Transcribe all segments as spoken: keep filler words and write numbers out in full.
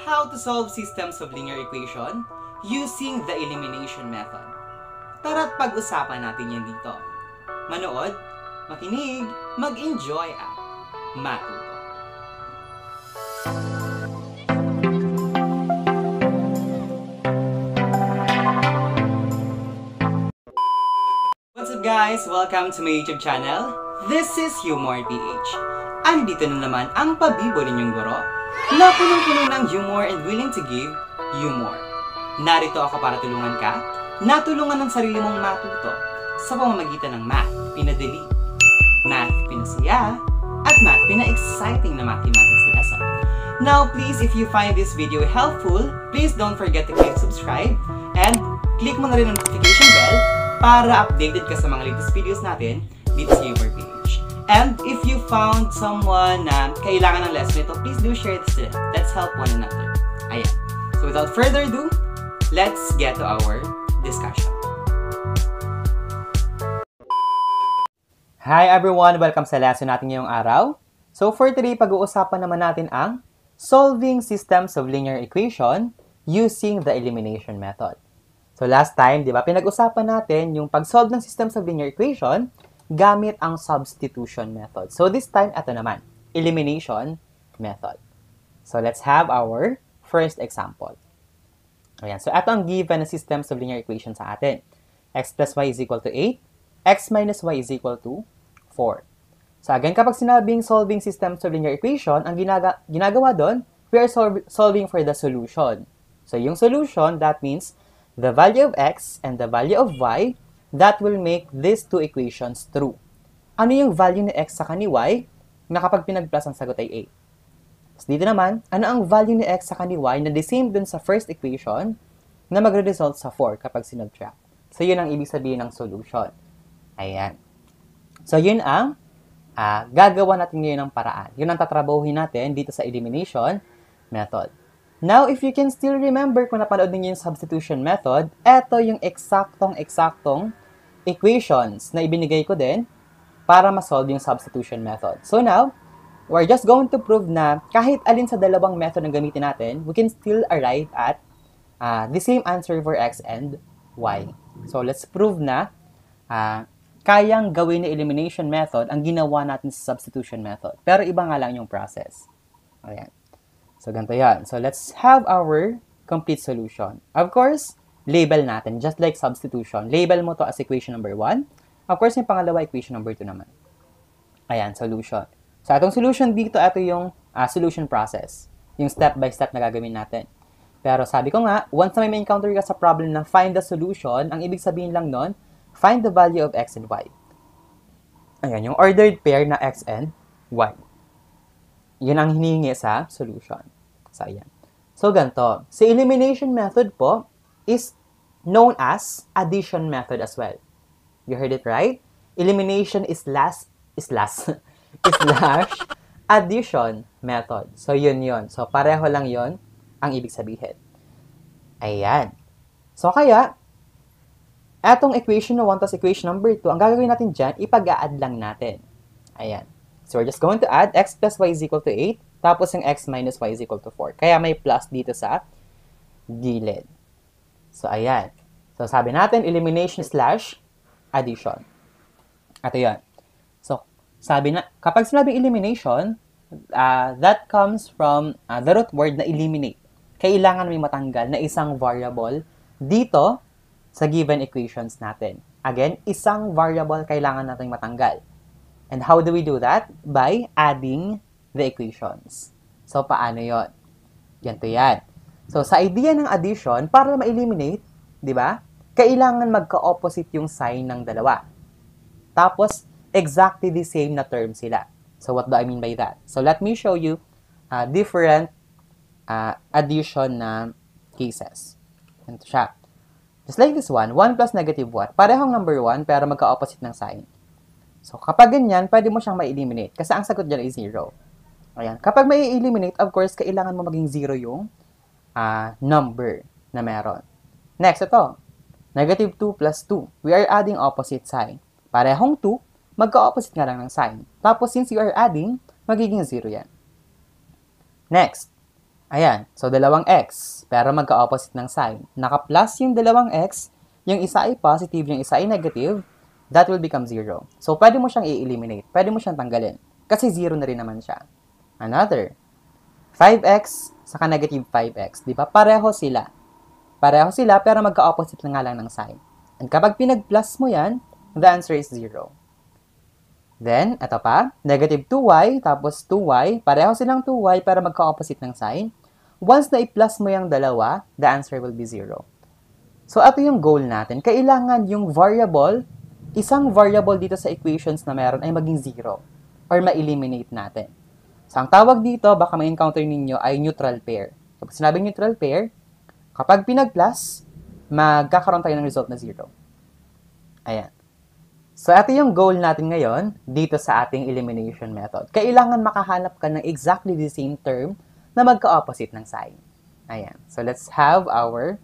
how to solve systems of linear equation using the elimination method. Tara't pag-usapan natin yan dito. Manood, makinig, mag-enjoy at matuto. What's up guys? Welcome to my YouTube channel. This is YouMore P H. Andito na naman ang pabibo ninyong guro na punong-puno ng humor and willing to give you more. Narito ako para tulungan ka, natulungan ng sarili mong matuto sa pamamagitan ng math pinadali, math pinasaya, at math pina-exciting na mathematics lesson. Now please, if you find this video helpful, please don't forget to click subscribe and click mo na rin ang notification bell para updated ka sa mga latest videos natin dito sa YouMore P H. And if you found someone na kailangan ng lesson ito, please do share this to them. Let's help one another. Ayan. So without further ado, let's get to our discussion. Hi everyone! Welcome sa lesson natin ngayong araw. So for today, pag-uusapan naman natin ang solving systems of linear equation using the elimination method. So last time, di ba, pinag-usapan natin yung pag-solve ng systems of linear equation gamit ang substitution method. So this time, ito naman, elimination method. So let's have our first example. Ayan, so ito ang given na systems of linear equation sa atin. X plus y is equal to eight, x minus y is equal to four. So again, kapag sinabing solving systems of linear equation, ang ginaga ginagawa doon, we are sol solving for the solution. So yung solution, that means the value of x and the value of y that will make these two equations true. Ano yung value ni x sa ni y na kapag pinag-plus ang sagot ay eight? So dito naman, ano ang value ni x sa ni y na the same dun sa first equation na magre-result sa four kapag sinubtract? So yun ang ibig sabihin ng solution. Ayan. So yun ang uh, gagawa natin ngayon ng paraan. Yun ang tatrabahuhin natin dito sa elimination method. Now, if you can still remember kung napanood ninyo yung substitution method, eto yung eksaktong-eksaktong equations na ibinigay ko din para masolve yung substitution method. So now, we're just going to prove na kahit alin sa dalawang method ang gamitin natin, we can still arrive at uh, the same answer for x and y. So let's prove na uh, kayang gawin na elimination method ang ginawa natin sa substitution method. Pero iba nga lang yung process. Ayan. So, ganito yan. So, let's have our complete solution. Of course, label natin, just like substitution. Label mo to as equation number one. Of course, yung pangalawa, equation number two naman. Ayan, solution. So, itong solution dito, ito yung uh, solution process. Yung step-by-step na gagawin natin. Pero sabi ko nga, once na may encounter ka sa problem na find the solution, ang ibig sabihin lang nun, find the value of x and y. Ayan, yung ordered pair na x and y. Yan ang hinihingi sa solution. So, ayan. So, ganito. So, elimination method po is known as addition method as well. You heard it right? Elimination is last, is last, is slash addition method. So, yun yun. So, pareho lang yun ang ibig sabihin. Ayan. So, kaya, etong equation na one tas equation number two, ang gagawin natin dyan, ipag-a-add lang natin. Ayan. So, we're just going to add x plus y is equal to eight, tapos yung x minus y is equal to four. Kaya may plus dito sa gilid. So, ayan. So, sabi natin, elimination slash addition. Ito yun. So, sabi na, kapag sinabing elimination, uh, that comes from uh, the root word na eliminate. Kailangan may matanggal na isang variable dito sa given equations natin. Again, isang variable kailangan natin matanggal. And how do we do that? By adding the equations. So, paano yun? Ganito yan. So, sa idea ng addition, para ma-eliminate, di ba, kailangan magka-opposite yung sign ng dalawa. Tapos, exactly the same na term sila. So, what do I mean by that? So, let me show you uh, different uh, addition na cases. Ganito siya. Just like this one, one plus negative what? Parehong number one, pero magka-opposite ng sign. So, kapag ganyan, pwede mo siyang ma-eliminate kasi ang sagot dyan ay zero. Ayan. Kapag may eliminate, of course, kailangan mo maging zero yung uh, number na meron. Next, ito. Negative two plus two. We are adding opposite sign. Parehong two, magka-opposite nga lang ng sign. Tapos, since you are adding, magiging zero yan. Next, Ayan, so dalawang x, pero magka-opposite ng sign. Naka-plus yung dalawang x, yung isa ay positive, yung isa ay negative, that will become zero. So, pwede mo siyang i-eliminate, pwede mo siyang tanggalin, kasi zero na rin naman siya. Another, five x, saka negative five x, di ba? Pareho sila. Pareho sila, pero magka-opposite na nga lang ng sign. And kapag pinag-plus mo yan, the answer is zero. Then, ito pa, negative two y, tapos two y, pareho silang two y para magka-opposite ng sign. Once na i-plus mo yung dalawa, the answer will be zero. So, ito yung goal natin. Kailangan yung variable, isang variable dito sa equations na meron ay maging zero or ma-eliminate natin. So, ang tawag dito, baka may encounter ninyo, ay neutral pair. Kapag sinabing neutral pair, kapag pinag-plus, magkakaroon tayo ng result na zero. Ayan. So, ito yung goal natin ngayon dito sa ating elimination method. Kailangan makahanap ka ng exactly the same term na magka-opposite ng sign. Ayan. So, let's have our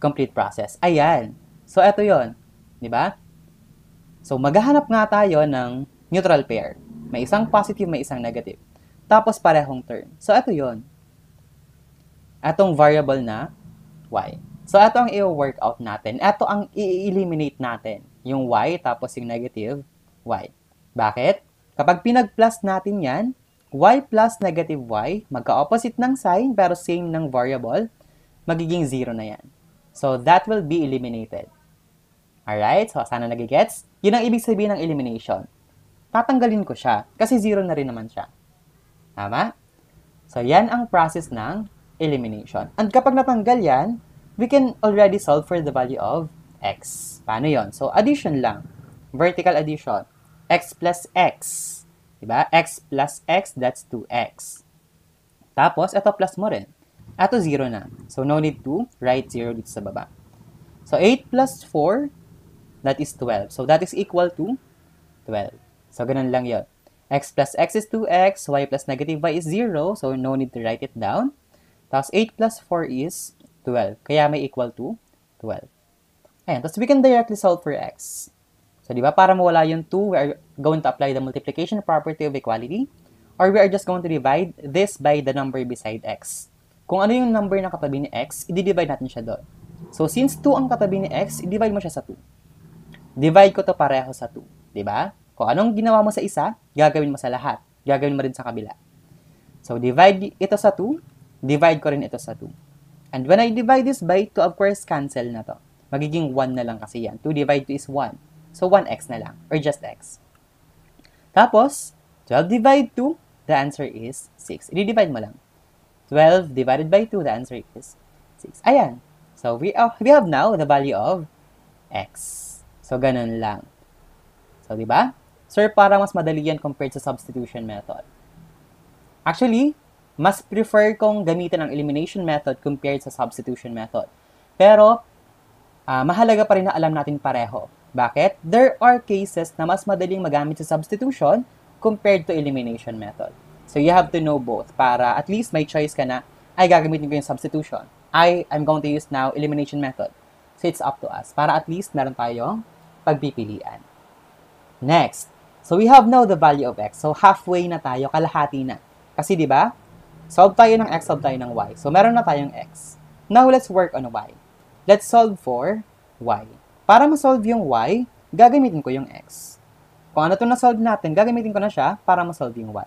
complete process. Ayan. So, ito yun. Diba? So, maghahanap nga tayo ng neutral pair. May isang positive, may isang negative. Tapos, parehong term. So, ito yun. Itong variable na y. So, ito ang i-work out natin. Ito ang i-eliminate natin. Yung y, tapos yung negative y. Bakit? Kapag pinag-plus natin yan, y plus negative y, magka-opposite ng sign, pero same ng variable, magiging zero na yan. So, that will be eliminated. Alright? So, sana nagigets? Yun ang ibig sabihin ng elimination. Tatanggalin ko siya, kasi zero na rin naman siya. Tama? So, yan ang process ng elimination. And kapag natanggal yan, we can already solve for the value of x. Paano yun? So, addition lang. Vertical addition. X plus x. Diba? X plus x, that's two x. Tapos, ito plus mo rin. Ito zero na. So, no need to write zero dito sa baba. So, eight plus four, that is twelve. So, that is equal to twelve. So, ganun lang yun. X plus x is two x. Y plus negative y is zero. So, no need to write it down. Tapos, eight plus four is twelve. Kaya may equal to twelve. Ayan, tapos we can directly solve for x. So, di ba, para mawala yung two, we are going to apply the multiplication property of equality, or we are just going to divide this by the number beside x. Kung ano yung number na katabi ni x, i-divide natin siya doon. So, since two ang katabi ni x, i-divide mo siya sa two. Divide ko to pareho sa two. Di ba? Kung anong ginawa mo sa isa, gagawin mo sa lahat. Gagawin mo rin sa kabila. So, divide ito sa two, divide ko rin ito sa two. And when I divide this by two, of course, cancel na to. Magiging one na lang kasi yan. two divided two is one. So, one x na lang. Or just x. Tapos, twelve divided two, the answer is six. I-divide mo lang. twelve divided by two, the answer is six. Ayan. So, we, uh, we have now the value of x. So, ganun lang. So, diba? Sir, para mas madali yan compared sa substitution method. Actually, mas prefer kong gamitin ang elimination method compared sa substitution method. Pero, Uh, mahalaga pa rin na alam natin pareho. Bakit? There are cases na mas madaling magamit sa substitution compared to elimination method. So, you have to know both para at least may choice ka na, ay, gagamitin ko yung substitution. I am going to use now elimination method. So, it's up to us para at least meron tayong pagpipilian. Next. So, we have now the value of x. So, halfway na tayo, kalahati na. Kasi, di ba? Solve tayo ng x, solve tayo ng y. So, meron na tayong x. Now, let's work on y. Let's solve for y. Para ma-solve yung y, gagamitin ko yung x. Kung ano itong na-solve natin, gagamitin ko na siya para ma-solve yung y.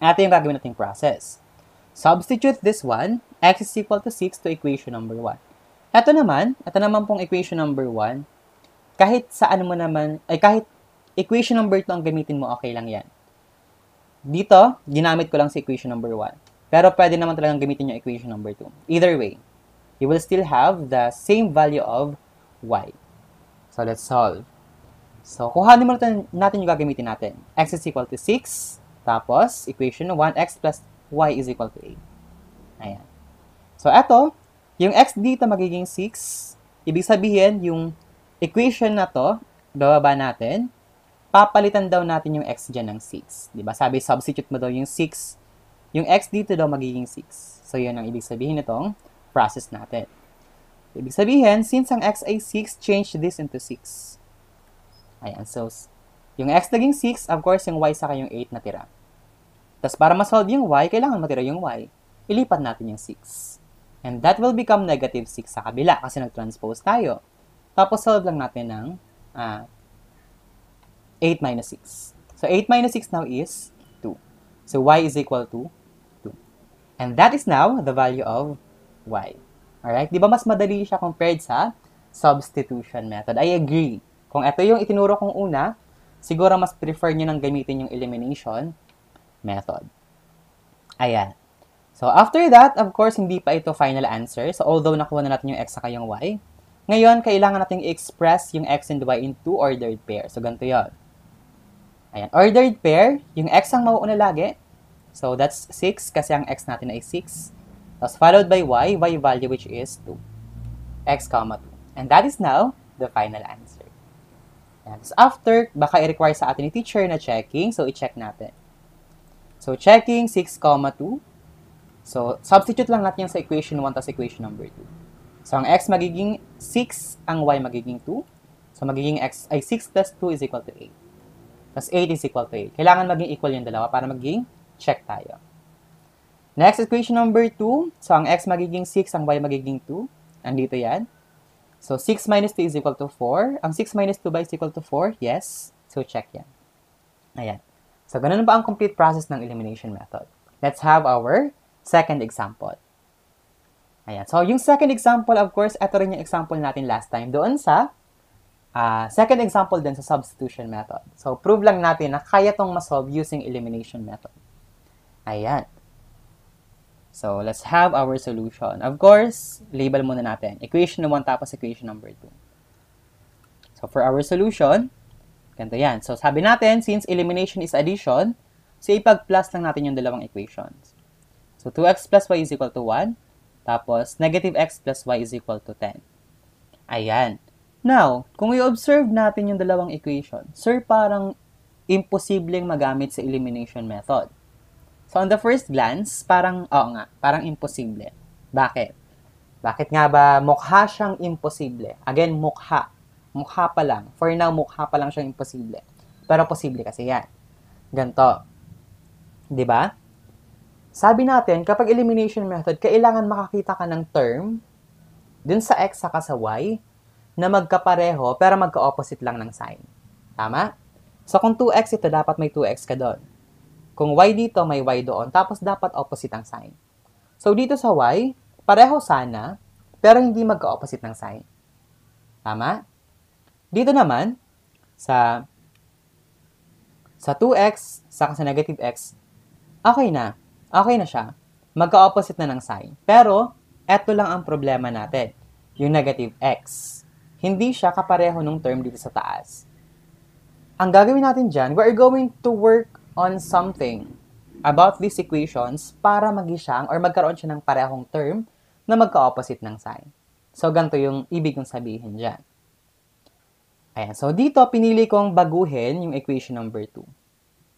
Ito yung gagawin nating process. Substitute this one, x is equal to six to equation number one. Ito naman, ito naman pong equation number one, kahit saan mo naman, ay kahit equation number two ang gamitin mo, okay lang yan. Dito, ginamit ko lang sa equation number one. Pero pwede naman talagang gamitin yung equation number two. Either way, you will still have the same value of y. So, let's solve. So, kuhanin mo natin, natin yung gagamitin natin. X is equal to six. Tapos, equation one, x plus y is equal to eight. Ayan. So, eto, yung x dito magiging six. Ibig sabihin, yung equation na to, bababa natin, papalitan daw natin yung x dyan ng six. Diba? Sabi, substitute mo daw yung six. Yung x dito daw magiging six. So, yun ang ibig sabihin itong process natin. Ibig sabihin, since ang x ay six, change this into six. Ayan, so, yung x naging six, of course, yung y saka yung eight natira. Tapos, para masolve yung y, kailangan matira yung y. ilipat natin yung six. And that will become negative six sa kabila kasi nag-transpose tayo. Tapos solve lang natin ng uh, eight minus six. So eight minus six now is two. So y is equal to two. And that is now the value of y. Alright? Di ba mas madali siya compared sa substitution method? I agree. Kung ito yung itinuro kong una, siguro mas prefer nyo nang gamitin yung elimination method. Ayan. So after that, of course, hindi pa ito final answer. So although nakuha na natin yung x saka yung y, ngayon, kailangan natin i-express yung x and y in two ordered pair. So ganito yun. Ayan. Ordered pair, yung x ang mauuna lagi. So that's six kasi ang x natin ay six. Tapos followed by y, y value which is two. X comma two. And that is now the final answer. Ayan. So after, baka i-require sa atin ni teacher na checking. So i-check natin. So checking six, two. So substitute lang natin yan sa equation one tas equation number two. So ang x magiging six, ang y magiging two. So magiging x ay six plus two is equal to eight. Plus eight is equal to eight. Kailangan maging equal yung dalawa para maging check tayo. Next, equation number two. So ang x magiging six, ang y magiging two. Andito yan. So six minus two is equal to four. Ang six minus two ba is equal to four? Yes. So check yan. Ayan. So ganun ba ang complete process ng elimination method? Let's have our second example. Ayan. So, yung second example, of course, ito rin yung example natin last time. Doon sa uh, second example din sa substitution method. So, prove lang natin na kaya tong masolve using elimination method. Ayan. So, let's have our solution. Of course, label muna natin. Equation one tapos equation number two. So, for our solution, ganito yan. So, sabi natin, since elimination is addition, so ipag-plus lang natin yung dalawang equations. So, two x plus y is equal to one. Tapos, negative x plus y is equal to ten. Ayan. Now, kung i-observe natin yung dalawang equation, sir, parang imposibleng magamit sa elimination method. So, on the first glance, parang, oo nga, parang imposible. Bakit? Bakit nga ba mukha siyang imposible? Again, mukha. Mukha pa lang. For now, mukha pa lang siyang imposible. Pero posible kasi yan. Ganito. Diba? Sabi natin, kapag elimination method, kailangan makakita ka ng term dun sa x saka sa y na magkapareho pero magka-opposite lang ng sign. Tama? So kung two x ito, dapat may two x ka doon. Kung y dito, may y doon. Tapos dapat opposite ang sign. So dito sa y, pareho sana pero hindi magka-opposite ng sign. Tama? Dito naman, sa, sa two x saka sa negative x, okay na. Okay na siya. Magka-opposite na ng sign. Pero, eto lang ang problema natin. Yung negative x. Hindi siya kapareho ng term dito sa taas. Ang gagawin natin dyan, we're going to work on something about these equations para magisang or magkaroon siya ng parehong term na magka-opposite ng sign. So, ganito yung ibig kong sabihin dyan. Ayan. So, dito, pinili kong baguhin yung equation number two.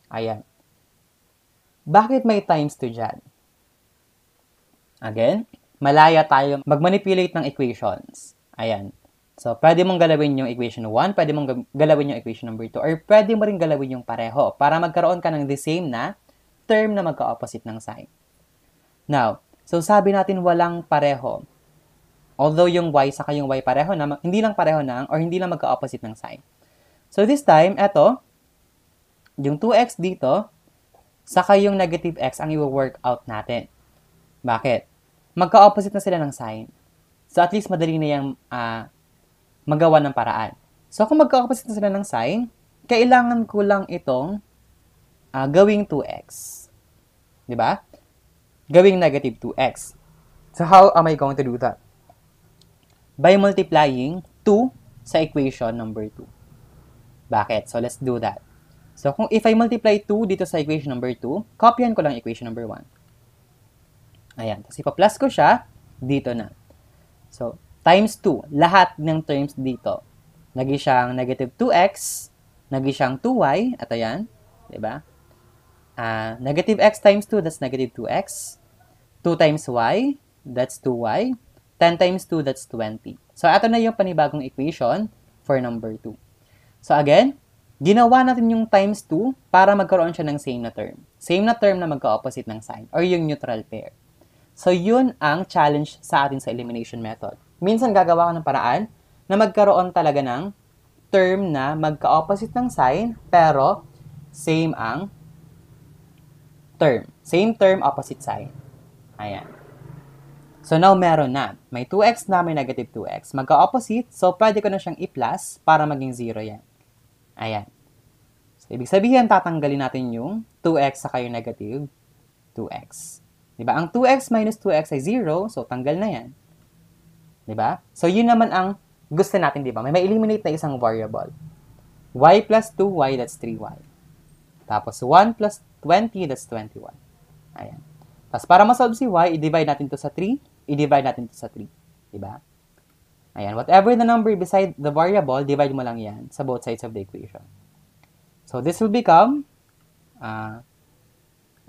Ayan. Bakit may times two dyan? Again, malaya tayo mag-manipulate ng equations. Ayan. So, pwede mong galawin yung equation one, pwede mong galawin yung equation number two, or pwede mo rin galawin yung pareho para magkaroon ka ng the same na term na magka-opposite ng sign. Now, so sabi natin walang pareho. Although yung y saka yung y pareho na, hindi lang pareho ng, or hindi lang magka-opposite ng sign. So, this time, eto, yung two x dito, saka yung negative x ang i-work out natin. Bakit? Magka-opposite na sila ng sign. So, at least madali na yung uh, magawa ng paraan. So, kung magka-opposite na sila ng sign, kailangan ko lang itong uh, gawing two x. Diba? Gawing negative two x. So, how am I going to do that? By multiplying two sa equation number two. Bakit? So, let's do that. So, kung if I multiply two dito sa equation number two, copyan ko lang equation number one. Ayan. Tapos ipa-plus ko siya, dito na. So, times two. Lahat ng terms dito. Naging siyang negative two x, naging siyang two y, at ayan. Diba? Uh, negative x times two, that's negative two x. two times y, that's two y. ten times two, that's twenty. So, ito na yung panibagong equation for number two. So, again, ginawa natin yung times two para magkaroon siya ng same na term. Same na term na magka-opposite ng sign or yung neutral pair. So yun ang challenge sa atin sa elimination method. Minsan gagawa ka ng paraan na magkaroon talaga ng term na magka-opposite ng sign pero same ang term. Same term, opposite sign. Ayan. So now meron na. May two x na, may negative two x. Magka-opposite, so pwede ko na siyang i-plus para maging zero yan. Ayan. So ibig sabihin, tatanggalin natin yung two x saka yung negative two x. Diba? Ang two x minus two x ay zero, so tanggal na yan. Diba? So, yun naman ang gusto natin, diba? May ma-eliminate na isang variable. Y plus two y, that's three y. Tapos, one plus twenty, that's twenty-one. Ayan. Tapos, para masolve si y, i-divide natin to sa three, i-divide natin to sa three. Diba? Ayan. Whatever the number beside the variable, divide mo lang yan sa both sides of the equation. So, this will become, uh,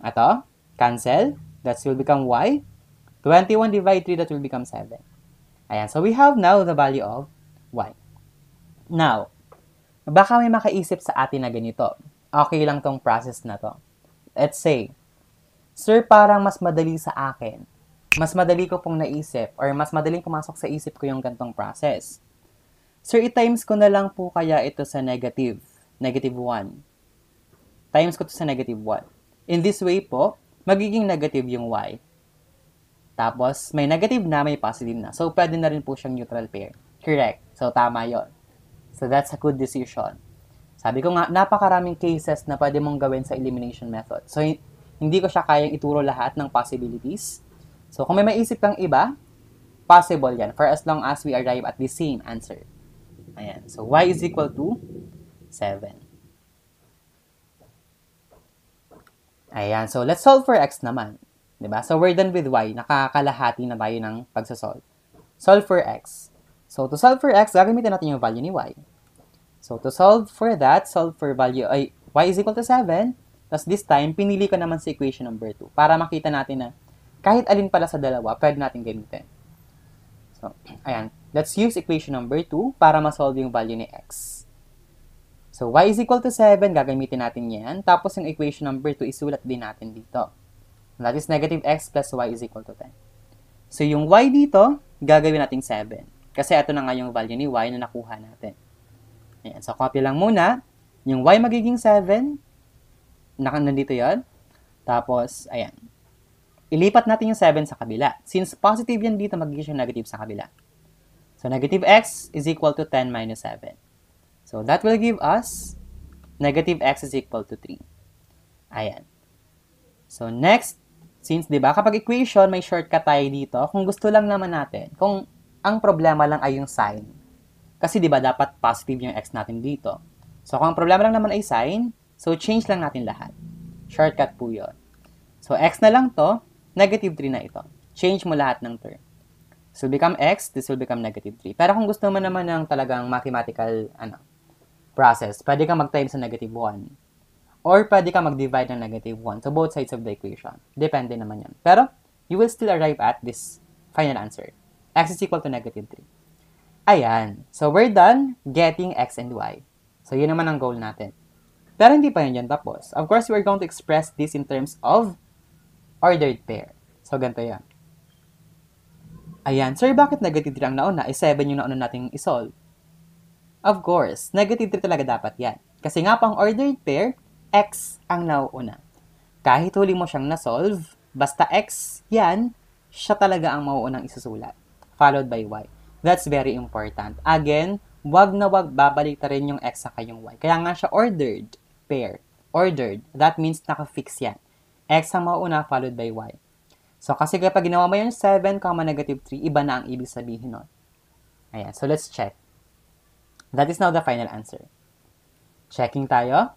ato, cancel. That will become y. twenty-one divided three, that will become seven. Ayan. So, we have now the value of y. Now, baka may makaisip sa atin na ganito. Okay lang tong process na to. Let's say, sir, parang mas madali sa akin. Mas madali ko pong naisip or mas madaling pumasok sa isip ko yung gantong process. Sir, i-times ko na lang po kaya ito sa negative. Negative one. Times ko to sa negative one. In this way po, magiging negative yung y. Tapos, may negative na, may positive na. So, pwede na rin po siyang neutral pair. Correct. So, tama yon. So, that's a good decision. Sabi ko nga, napakaraming cases na pwede mong gawin sa elimination method. So, hindi ko siya kayang ituro lahat ng possibilities. So, kung may maisip kang iba, possible yan. For as long as we arrive at the same answer. Ayan. So, y is equal to seven. Ayan. So, let's solve for x naman. Diba? So, we're done with y. Nakakalahati na tayo ng pagsasolve. Solve for x. So, to solve for x, gagamitin natin yung value ni y. So, to solve for that, solve for value, ay, y is equal to seven. Tapos, this time, pinili ko naman sa equation number two para makita natin na kahit alin pala sa dalawa, pwede natin gamitin. So, ayan. Let's use equation number two para masolve yung value ni x. So, y is equal to seven, gagamitin natin yan. Tapos, yung equation number two, isulat din natin dito. That is negative x plus y is equal to ten. So, yung y dito, gagawin natin seven. Kasi, ito na nga yung value ni y na nakuha natin. Ayan. So, copy lang muna. Yung y magiging seven. Nandito yan. Tapos, ayan. Ilipat natin yung seven sa kabila. Since positive yan dito, magiging yung negative sa kabila. So, negative x is equal to ten minus seven. So, that will give us negative x is equal to three. Ayan. So, next, since, di ba, kapag equation, may shortcut tayo dito. Kung gusto lang naman natin, kung ang problema lang ay yung sign. Kasi, di ba, dapat positive yung x natin dito. So, kung ang problema lang naman ay sign, so, change lang natin lahat. Shortcut po yun. So, x na lang to, negative three na ito. Change mo lahat ng term. This will become x, this will become negative three. Pero kung gusto mo naman ng talagang mathematical, ano, process, pwede kang mag-times ng negative one. Or pwede kang mag-divide ng negative one. So, both sides of the equation. Depende naman yan. Pero, you will still arrive at this final answer. X is equal to negative three. Ayan. So, we're done getting x and y. So, yun naman ang goal natin. Pero hindi pa yun yan tapos. Of course, we're going to express this in terms of ordered pair. So, ganito yan. Ayan. Sir, bakit negative three ang nauna? Eh, seven yung nauna nating isolve. Of course, negative three talaga dapat yan. Kasi nga pang ordered pair, x ang nauuna. Kahit huli mo siyang nasolve, basta x yan, siya talaga ang mauunang isusulat. Followed by y. That's very important. Again, wag na wag babalik na rin yung x saka yung y. Kaya nga siya ordered pair. Ordered. That means nakafix yan. X ang mauuna followed by y. So, kasi kapag ginawa mo yung seven, negative three, iba na ang ibig sabihin nun. Ayan. So, let's check. That is now the final answer. Checking tayo.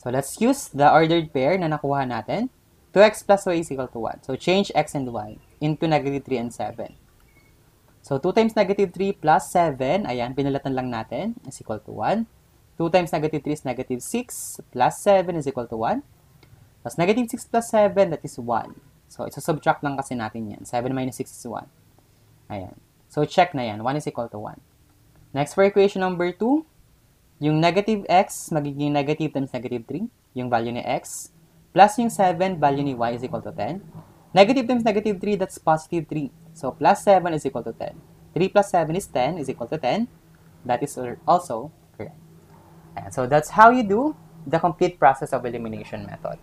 So, let's use the ordered pair na nakuha natin. two x plus y is equal to one. So, change x and y into negative three and seven. So, two times negative three plus seven, ayan, pinulatan lang natin, is equal to one. two times negative three is negative six plus seven is equal to one. Plus negative six plus seven, that is one. So, isusubtract lang kasi natin yan. seven minus six is one. Ayan. So, check na yan. one is equal to one. Next, for equation number two, yung negative x magiging negative times negative three, yung value ni x, plus yung seven, value ni y is equal to ten. Negative times negative three, that's positive three. So plus seven is equal to ten. three plus seven is ten is equal to ten. That is also correct. And so that's how you do the complete process of elimination method.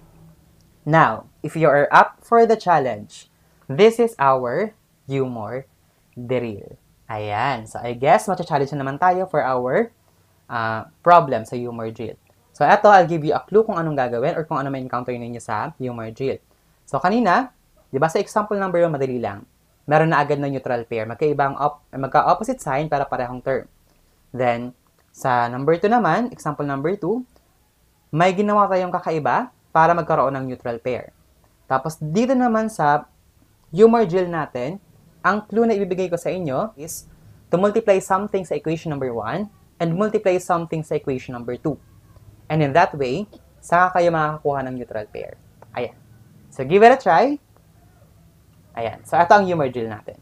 Now, if you are up for the challenge, this is our YouMore drill. Ayan. So I guess macha-challenge na naman tayo for our uh, problem sa YouMore drill. So eto, I'll give you a clue kung anong gagawin or kung ano may encounter ninyo sa YouMore drill. So kanina, di ba sa example number one, madali lang. Meron na agad na neutral pair. Magkaibang op magka-opposite sign para parehong term. Then, sa number two naman, example number two, may ginawa tayong kakaiba para magkaroon ng neutral pair. Tapos dito naman sa YouMore drill natin, ang clue na ibibigay ko sa inyo is to multiply something sa equation number one and multiply something sa equation number two. And in that way, saka kayo makakakuha ng neutral pair. Ayan. So give it a try. Ayan. So ito ang YouMore drill natin.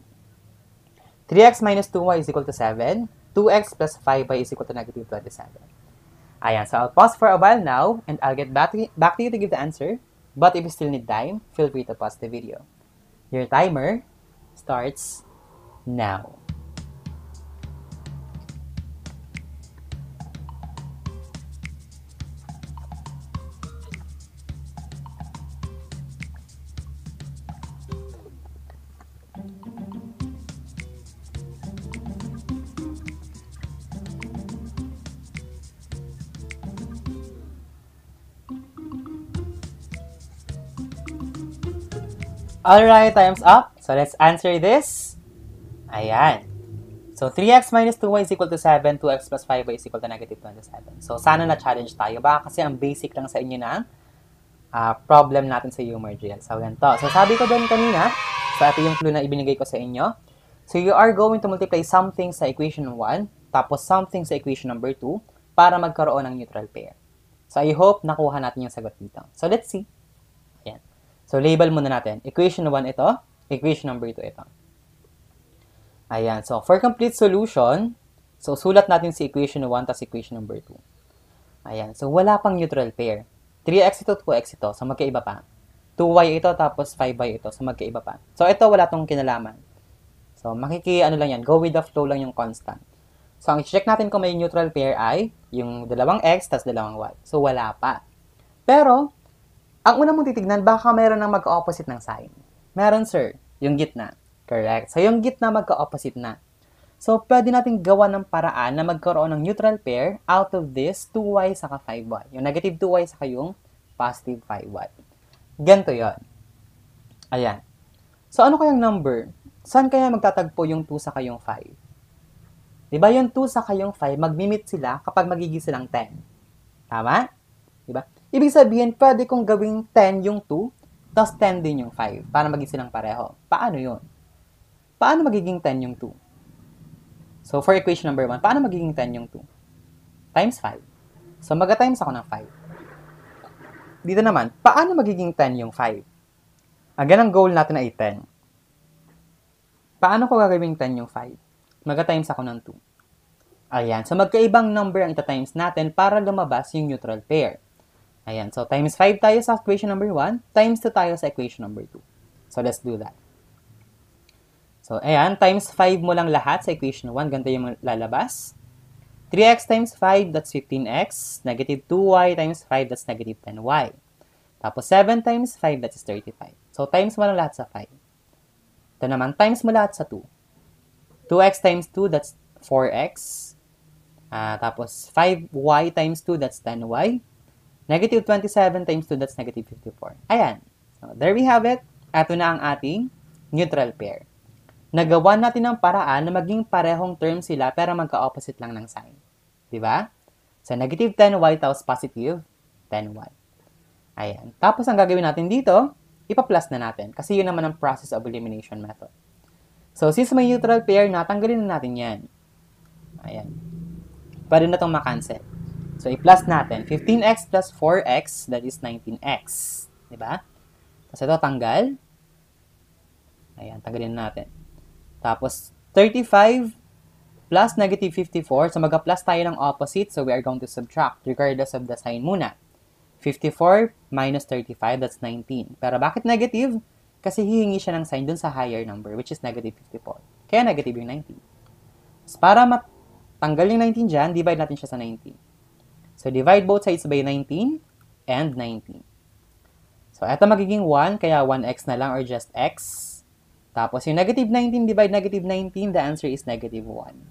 three x minus two y is equal to seven. two x plus five y is equal to negative twenty-seven. Ayan. So I'll pause for a while now and I'll get back to, back to you to give the answer. But if you still need time, feel free to pause the video. Your timer starts now. Alright, time's up. So let's answer this. Ayan. So three x minus two y is equal to seven. two x plus five y is equal to negative twenty-seven. So sana na-challenge tayo ba? Kasi ang basic lang sa inyo na uh, problem natin sa YouMore drill. So ganito. So sabi ko doon kanina, so ito yung clue na ibinigay ko sa inyo. So you are going to multiply something sa equation one, tapos something sa equation number two, para magkaroon ng neutral pair. So I hope nakuha natin yung sagot dito. So let's see. So, label muna natin. Equation one ito. Equation number two ito. Ayan. So, for complete solution, so, sulat natin si equation one tas equation number two. Ayan. So, wala pang neutral pair. three x ito, two x ito. So, magkaiba pa. two y ito, tapos five y ito. So, magkaiba pa. So, ito, wala tong kinalaman. So, makiki, ano lang yan. Go with the flow lang yung constant. So, ang check natin kung may neutral pair ay yung dalawang x tas dalawang y. So, wala pa. Pero, ang una mong titignan, baka meron ng magka-opposite ng sign. Meron, sir. Yung gitna. Correct. So, yung gitna magka-opposite na. So, pwede natin gawa ng paraan na magkaroon ng neutral pair out of this two y saka five y. Yung negative two y saka yung positive five y. Ganito yun. Ayan. So, ano kayang number? Saan kaya magtatagpo yung two saka yung five? Diba yung two saka yung five, mag-meet sila kapag magiging silang ten. Tama? Diba? Ibig sabihin, pwede kong gawing ten yung two, tapos ten din yung five, para maging silang pareho. Paano yun? Paano magiging ten yung two? So, for equation number one, paano magiging ten yung two? Times five. So, mag-times ako ng five. Dito naman, paano magiging ten yung five? Again, ang goal natin ay ten. Paano ko gagawing ten yung five? Mag-times ako ng two. Ayan. So, magkaibang number ang ita-times natin para lumabas yung neutral pair. Ayan. So, times five tayo sa equation number one, times two tayo sa equation number two. So, let's do that. So, ayan. Times five mo lang lahat sa equation one. Ganito yung lalabas. three x times five, that's fifteen x. Negative two y times five, that's negative ten y. Tapos, seven times five, that's thirty-five. So, times mo lang lahat sa five. Ito naman, times mo lahat sa two. two x times two, that's four x. Uh, tapos, five y times two, that's ten y. Negative twenty-seven times two, that's negative fifty-four. Ayan. So, there we have it. Ito na ang ating neutral pair. Nagawa natin ng paraan na maging parehong term sila pero magka-opposite lang ng sign. Diba? So, negative ten y tapos positive ten y. Ayan. Tapos, ang gagawin natin dito, ipa-plus na natin. Kasi yun naman ang process of elimination method. So, since may neutral pair, natanggalin na natin yan. Ayan. Pwede na itong makancel. So, i-plus natin. fifteen x plus four x, that is nineteen x. Diba? Tapos ito, tanggal. Ayan, tanggalin natin. Tapos, thirty-five plus negative fifty-four. So, mag-plus tayo ng opposite. So, we are going to subtract regardless of the sign muna. fifty-four minus thirty-five, that's nineteen. Pero bakit negative? kasi hihingi siya ng sign dun sa higher number, which is negative fifty-four. Kaya negative yung nineteen. So, para matanggal yung nineteen dyan, divide natin siya sa nineteen. So, divide both sides by nineteen and nineteen. So, eto magiging one, kaya one x na lang or just x. Tapos, yung negative nineteen divide negative nineteen, the answer is negative one.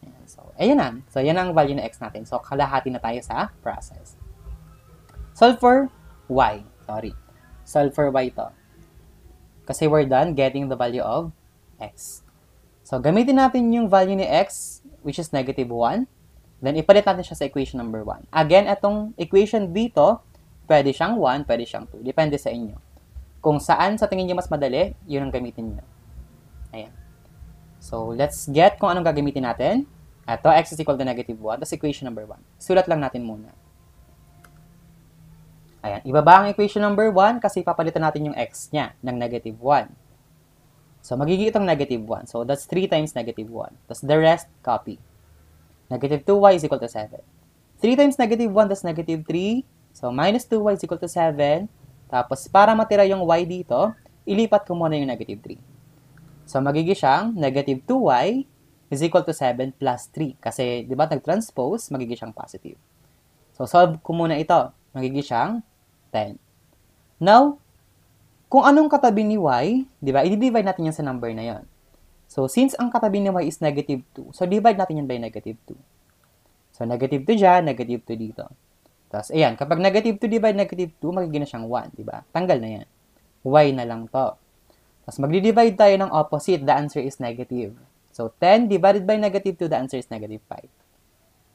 Ayan, so, ayan na. So, yan ang value ng x natin. So, kalahati na tayo sa process. Solve for y. Sorry. Solve for y to. Kasi we're done getting the value of x. So, gamitin natin yung value ni x, which is negative one. Then, ipalit natin siya sa equation number one. Again, itong equation dito, pwede siyang one, pwede siyang two. Depende sa inyo. Kung saan sa tingin nyo mas madali, yun ang gamitin nyo. Ayan. So, let's get kung anong gagamitin natin. Ito, x is equal to negative one. That's equation number one. Sulat lang natin muna. Ayan. Ibaba ang equation number one kasi papalitan natin yung x niya ng negative one. So, magiging itong negative one. So, that's three times negative one. Tapos, the rest, copy. negative two y is equal to seven. three times negative one, that's negative three. So, minus two y is equal to seven. Tapos, para matira yung y dito, ilipat ko muna yung negative three. So, magiging siyang negative two y is equal to seven plus three. Kasi, di ba, nag-transpose, magiging siyang positive. So, solve ko muna ito. Magiging siyang ten. Now, kung anong katabi ni y, di ba, i-divide natin yan sa number na yon. So, since ang katabi ni y is negative two, so divide natin yan by negative two. So, negative two dyan, negative two dito. Tapos, ayan, kapag negative two divide negative two, magiging na siyang one, di ba? Tanggal na yan. Y na lang to. Tapos, magdi-divide tayo ng opposite. The answer is negative. So, ten divided by negative two, the answer is negative five.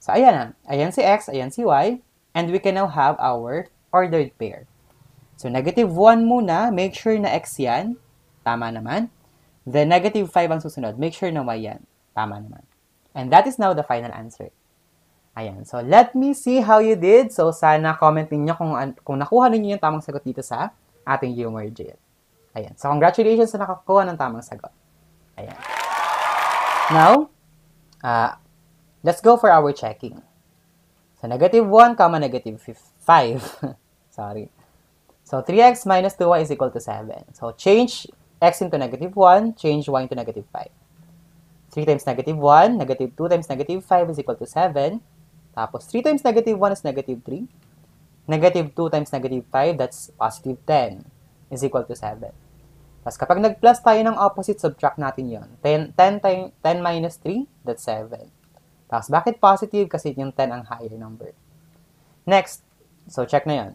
So, ayan na. Ayan si x, ayan si y. And we can now have our ordered pair. So, negative one muna. Make sure na x yan. Tama naman. Then, negative five ang susunod. Make sure na y yan. Tama naman. And that is now the final answer. Ayan. So, let me see how you did. So, sana comment niyo kung, kung nakuha niyo yung tamang sagot dito sa ating YouMore J L. Ayan. So, congratulations sa nakakuha ng tamang sagot. Ayan. Now, uh, let's go for our checking. So, negative one, negative five. Sorry. So, three x minus two y is equal to seven. So, change x into negative one, change y into negative five. three times negative one, negative two times negative five is equal to seven. Tapos, three times negative one is negative three. negative two times negative five, that's positive ten, is equal to seven. Tapos, kapag nag-plus tayo ng opposite, subtract natin yun. ten minus three, that's seven. Tapos, bakit positive? Kasi yung ten ang higher number. Next, so check na yun.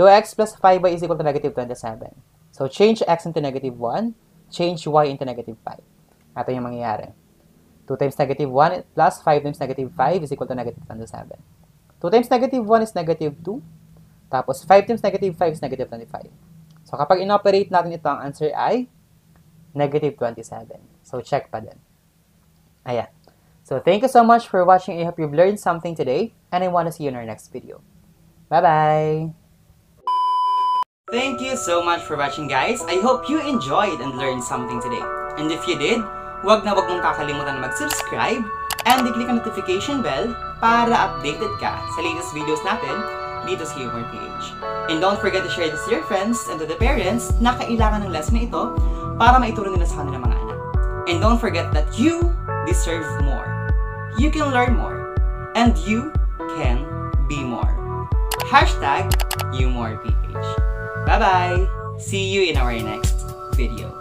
two x plus five y is equal to negative twenty-seven. So, change x into negative one, change y into negative five. Ito yung mangyayari. two times negative one plus five times negative five is equal to negative twenty-seven. two times negative one is negative two. Tapos five times negative five is negative twenty-five. So kapag inoperate natin ito, ang answer ay negative twenty-seven. So check pa din. Ayan. So thank you so much for watching. I hope you've learned something today. And I want to see you in our next video. Bye-bye! Thank you so much for watching, guys. I hope you enjoyed and learned something today. And if you did, huwag na huwag mong kakalimutan na mag-subscribe and i-click ang notification bell para updated ka sa latest videos natin dito sa YouMore P H. And don't forget to share this to your friends and to the parents na kailangan ng lesson na ito para maituro nila sa kanilang mga anak. And don't forget that you deserve more. You can learn more. And you can be more. Hashtag YouMore P H. Bye-bye! See you in our next video.